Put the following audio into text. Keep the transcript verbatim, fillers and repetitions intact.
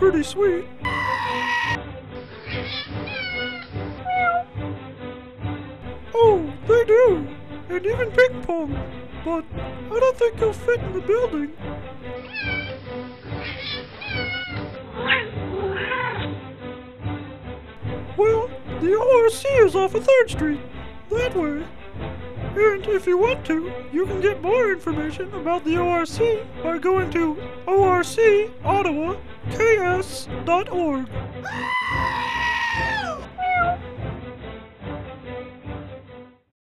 pretty sweet. Oh, they do, and even ping pong, but I don't think he'll fit in the building. Well, the O R C is off of third street, that way. And if you want to, you can get more information about the O R C by going to O R C Ottawa K S dot org.